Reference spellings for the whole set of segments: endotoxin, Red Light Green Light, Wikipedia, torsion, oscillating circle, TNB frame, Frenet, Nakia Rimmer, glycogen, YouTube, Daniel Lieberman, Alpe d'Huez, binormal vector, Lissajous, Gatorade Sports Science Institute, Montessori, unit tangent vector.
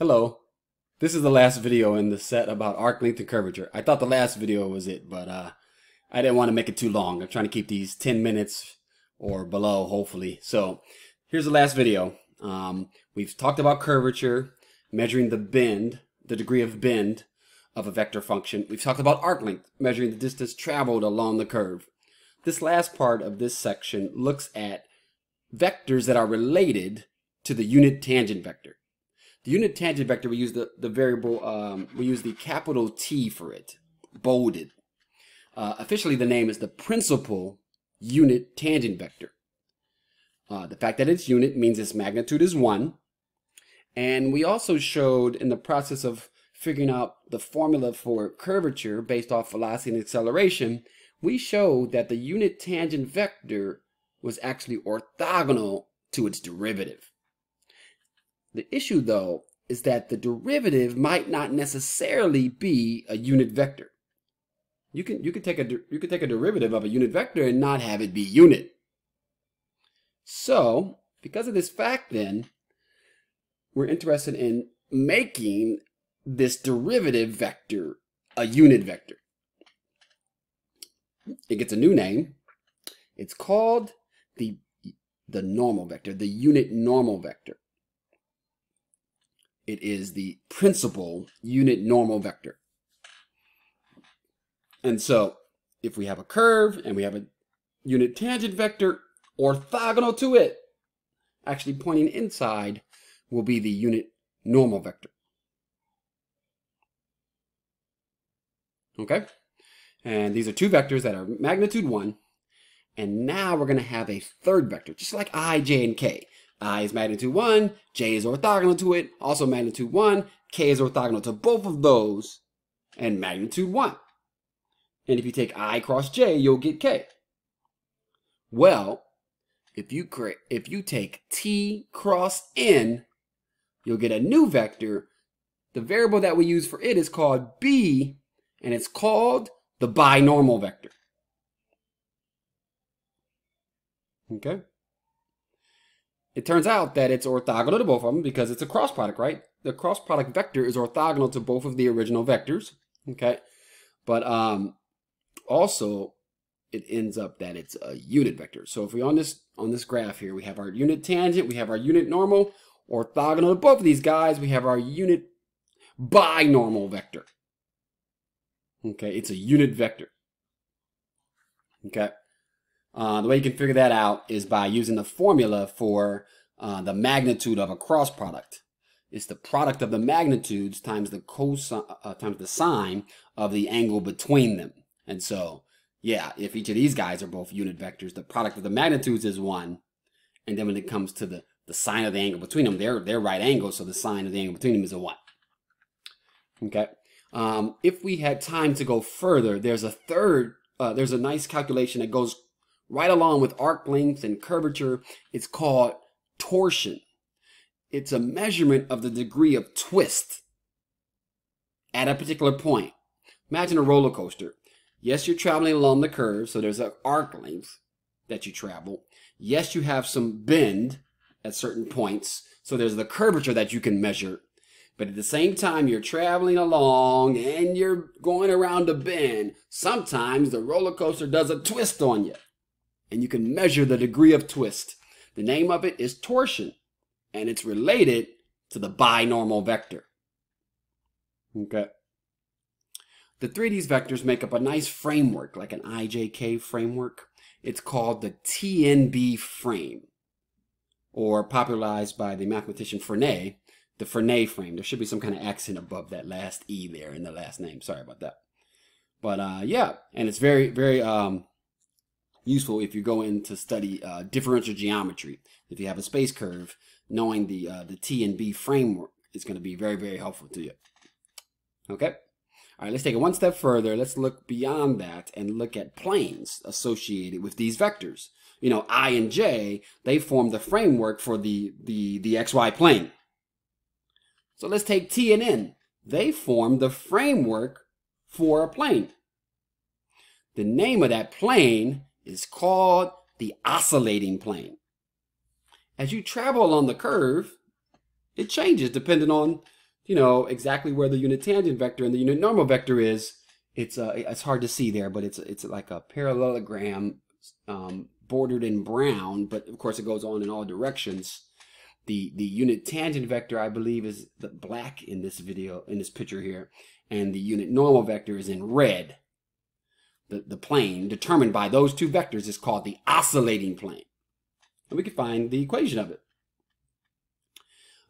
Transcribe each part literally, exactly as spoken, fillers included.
Hello. This is the last video in the set about arc length and curvature. I thought the last video was it, but uh, I didn't want to make it too long. I'm trying to keep these ten minutes or below, hopefully. So here's the last video. Um, we've talked about curvature, measuring the bend, the degree of bend of a vector function. We've talked about arc length, measuring the distance traveled along the curve. This last part of this section looks at vectors that are related to the unit tangent vector. The unit tangent vector, we use the, the variable, um, we use the capital T for it, bolded. Uh, officially, the name is the principal unit tangent vector. Uh, the fact that it's unit means its magnitude is one. And we also showed in the process of figuring out the formula for curvature based off velocity and acceleration, we showed that the unit tangent vector was actually orthogonal to its derivative. The issue, though, is that the derivative might not necessarily be a unit vector. You can you can take a you can take a derivative of a unit vector and not have it be unit. So, because of this fact, then we're interested in making this derivative vector a unit vector. It gets a new name. It's called the the normal vector, the unit normal vector. It is the principal unit normal vector. And so if we have a curve and we have a unit tangent vector orthogonal to it, actually pointing inside will be the unit normal vector. Okay? And these are two vectors that are magnitude one. And now we're going to have a third vector, just like I, j, and k. I is magnitude one, j is orthogonal to it, also magnitude one, k is orthogonal to both of those, and magnitude one. And if you take I cross j, you'll get k. Well, if you, if you take t cross n, you'll get a new vector. The variable that we use for it is called b, and it's called the binormal vector. Okay? It turns out that it's orthogonal to both of them because it's a cross product, right? The cross product vector is orthogonal to both of the original vectors, okay? But um, also, it ends up that it's a unit vector. So if we on this on this graph here, we have our unit tangent, we have our unit normal, orthogonal to both of these guys, we have our unit binormal vector. Okay, it's a unit vector. Okay. Uh, the way you can figure that out is by using the formula for uh, the magnitude of a cross product. It's the product of the magnitudes times the cosine uh, times the sine of the angle between them. And so, yeah, if each of these guys are both unit vectors, the product of the magnitudes is one. And then when it comes to the the sine of the angle between them, they're they're right angles, so the sine of the angle between them is a one. Okay. Um, if we had time to go further, there's a third. Uh, there's a nice calculation that goes right along with arc length and curvature. It's called torsion. It's a measurement of the degree of twist at a particular point. Imagine a roller coaster. Yes, you're traveling along the curve, so there's an arc length that you travel. Yes, you have some bend at certain points, so there's the curvature that you can measure. But at the same time, you're traveling along and you're going around a bend. Sometimes the roller coaster does a twist on you. And you can measure the degree of twist. The name of it is torsion, and it's related to the binormal vector. Okay. The three of these vectors make up a nice framework, like an I J K framework. It's called the T N B frame, or popularized by the mathematician Frenet, the Frenet frame. There should be some kind of accent above that last E there in the last name. Sorry about that. But uh, yeah, and it's very, very... Um, useful if you go in to study uh, differential geometry. If you have a space curve, knowing the uh, the T and B framework is going to be very, very helpful to you. Okay? All right, let's take it one step further. Let's look beyond that and look at planes associated with these vectors. You know, I and j, they form the framework for the, the, the X Y plane. So let's take T and N. They form the framework for a plane. The name of that plane is called the oscillating plane. As you travel along the curve, it changes depending on you know, exactly where the unit tangent vector and the unit normal vector is. It's uh, it's hard to see there, but it's it's like a parallelogram um, bordered in brown, but of course it goes on in all directions. The the unit tangent vector, I believe, is the black in this video, in this picture here, and the unit normal vector is in red. The, the plane determined by those two vectors is called the oscillating plane. And we can find the equation of it.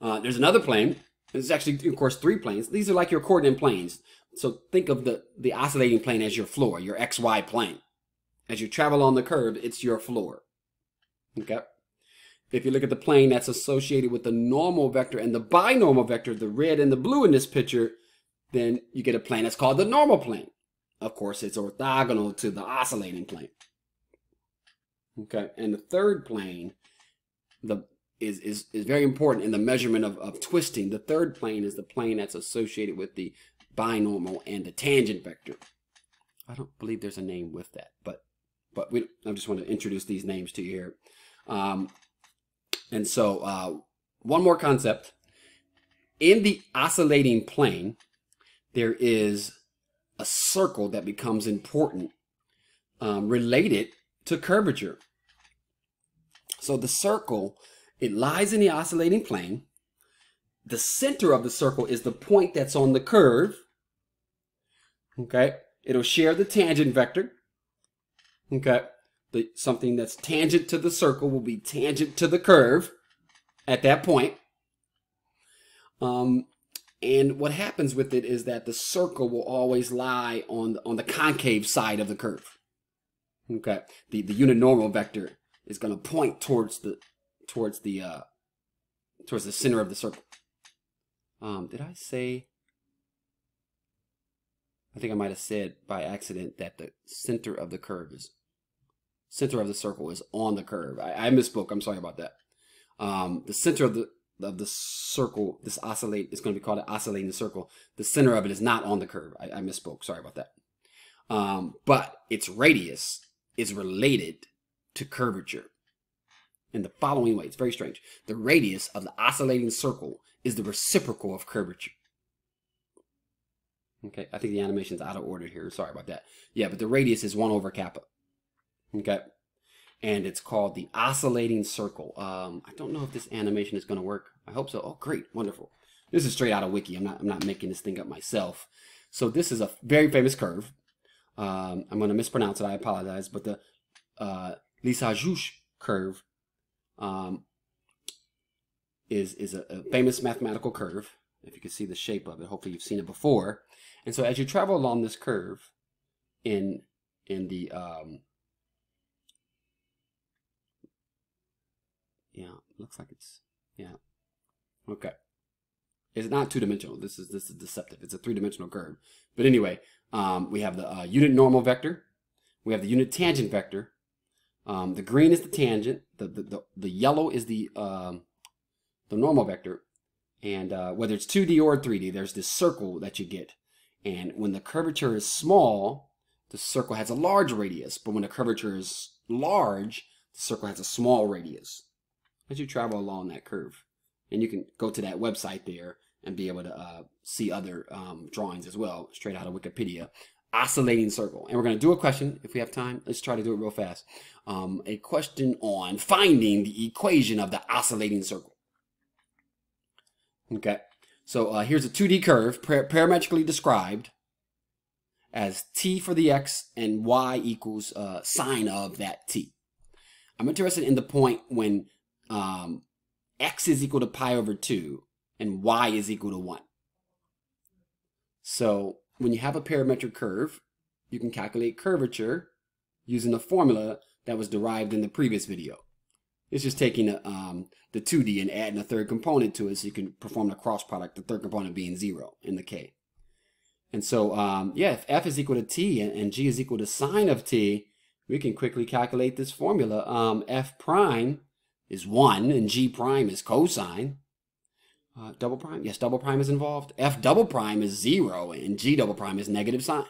Uh, there's another plane. There's actually, of course, three planes. These are like your coordinate planes. So think of the, the oscillating plane as your floor, your X Y plane. As you travel on the curve, it's your floor. Okay? If you look at the plane that's associated with the normal vector and the binormal vector, the red and the blue in this picture, then you get a plane that's called the normal plane. Of course, it's orthogonal to the oscillating plane. Okay, and the third plane the, is, is, is very important in the measurement of, of twisting. The third plane is the plane that's associated with the binormal and the tangent vector. I don't believe there's a name with that, but but we I just want to introduce these names to you here. Um, and so uh, one more concept. In the oscillating plane, there is a circle that becomes important um, related to curvature. So the circle, it lies in the oscillating plane. The center of the circle is the point that's on the curve. Okay, it'll share the tangent vector. Okay, the, something that's tangent to the circle will be tangent to the curve at that point. Um, and what happens with it is that the circle will always lie on on the concave side of the curve. Okay, the the unit normal vector is going to point towards the towards the uh, towards the center of the circle. Um, did I say, I think I might have said by accident that the center of the curve is, center of the circle is on the curve. I, I misspoke. I'm sorry about that. Um, the center of the, of the circle, this oscillate, is going to be called an oscillating circle. The center of it is not on the curve. I, I misspoke. Sorry about that. Um, but its radius is related to curvature in the following way. It's very strange. The radius of the oscillating circle is the reciprocal of curvature. Okay, I think the animation's out of order here. Sorry about that. Yeah, but the radius is one over kappa. Okay, and it's called the oscillating circle. Um, I don't know if this animation is going to work. I hope so. Oh, great, wonderful. This is straight out of Wiki. I'm not. I'm not making this thing up myself. So this is a very famous curve. Um, I'm going to mispronounce it. I apologize, but the uh, Lissajous curve. Um, is is a, a famous mathematical curve. If you can see the shape of it, hopefully you've seen it before. And so as you travel along this curve in in the um yeah, looks like it's, yeah, okay, it's not two-dimensional. This is this is deceptive. It's a three-dimensional curve. But anyway, um we have the uh, unit normal vector, we have the unit tangent vector. Um, the green is the tangent, the the, the, the yellow is the um, the normal vector, and uh, whether it's two D or three D, there's this circle that you get. And when the curvature is small, the circle has a large radius, but when the curvature is large, the circle has a small radius as you travel along that curve. And you can go to that website there and be able to uh, see other um, drawings as well, straight out of Wikipedia. Oscillating circle. And we're going to do a question if we have time. Let's try to do it real fast. Um, a question on finding the equation of the oscillating circle. Okay, so uh, here's a two D curve par parametrically described as t for the x and y equals uh, sine of that t. I'm interested in the point when um, x is equal to pi over two and y is equal to one. So when you have a parametric curve, you can calculate curvature using the formula that was derived in the previous video. It's just taking a, um, the two D and adding a third component to it so you can perform the cross product, the third component being zero in the K. And so, um, yeah, if F is equal to T and, and G is equal to sine of T, we can quickly calculate this formula. Um, F prime is one and G prime is cosine. Uh, double prime, yes, double prime is involved. F double prime is zero and G double prime is negative sign.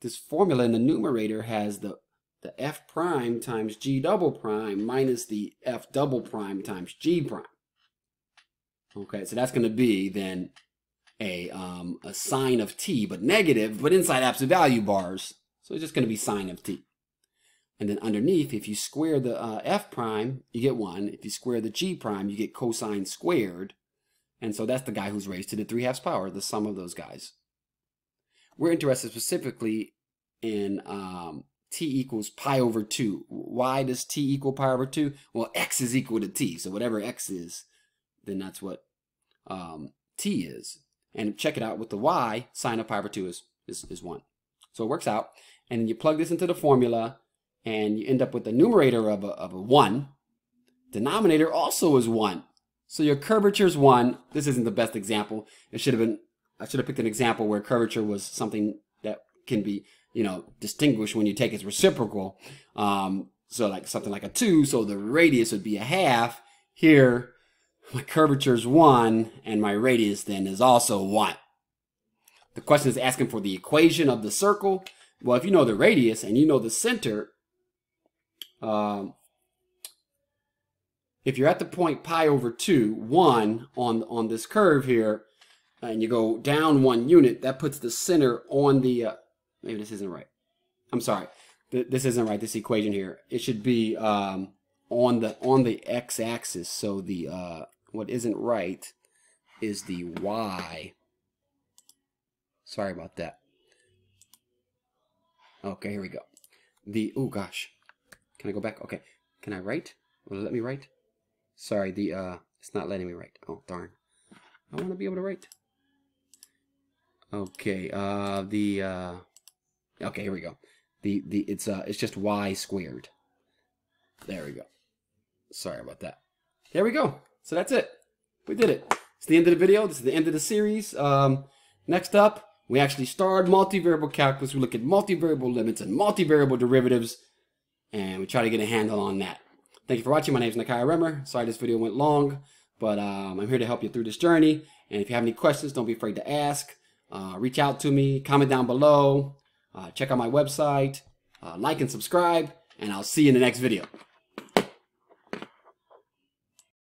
This formula in the numerator has the, the F prime times G double prime minus the F double prime times G prime. Okay, so that's going to be then a, um, a sine of t, but negative, but inside absolute value bars. So it's just going to be sine of t. And then underneath, if you square the uh, f prime, you get one. If you square the g prime, you get cosine squared. And so that's the guy who's raised to the three halves power, the sum of those guys. We're interested specifically in um, t equals pi over two. Why does t equal pi over two? Well, x is equal to t. So whatever x is, then that's what um, t is. And check it out with the y, sine of pi over two is, is, is one. So it works out. And you plug this into the formula, and you end up with the numerator of a, of a one. Denominator also is one. So your curvature is one. This isn't the best example. It should have been, I should have picked an example where curvature was something that can be, you know, distinguished when you take its reciprocal. Um, so like something like a two, so the radius would be a half. Here, my curvature is one, and my radius then is also one. The question is asking for the equation of the circle. Well, if you know the radius and you know the center, um, if you're at the point pi over two, one on, on this curve here, and you go down one unit, that puts the center on the, uh, maybe this isn't right. I'm sorry. Th this isn't right, this equation here. It should be um, on the on the x-axis. So the uh, what isn't right is the y. Sorry about that. Okay, here we go. The, oh gosh, can I go back? Okay, can I write? Will it let me write? Sorry, the uh, it's not letting me write. Oh darn! I want to be able to write. Okay, uh, the uh, okay, here we go. The the it's uh, it's just y squared. There we go. Sorry about that. There we go. So that's it. We did it. It's the end of the video. This is the end of the series. Um, next up, we actually start multivariable calculus. We look at multivariable limits and multivariable derivatives, and we try to get a handle on that. Thank you for watching. My name is Nakia Rimmer. Sorry this video went long, but um, I'm here to help you through this journey. And if you have any questions, don't be afraid to ask. Uh, reach out to me. Comment down below. Uh, check out my website. Uh, like and subscribe, and I'll see you in the next video.